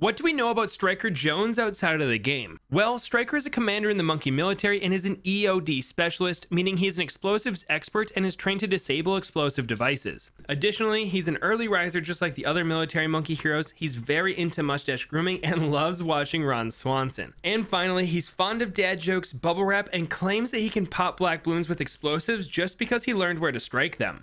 What do we know about Striker Jones outside of the game? Well, Striker is a commander in the monkey military and is an EOD specialist, meaning he's an explosives expert and is trained to disable explosive devices. Additionally, he's an early riser just like the other military monkey heroes. He's very into mustache grooming and loves watching Ron Swanson. And finally, he's fond of dad jokes, bubble wrap, and claims that he can pop black balloons with explosives just because he learned where to strike them.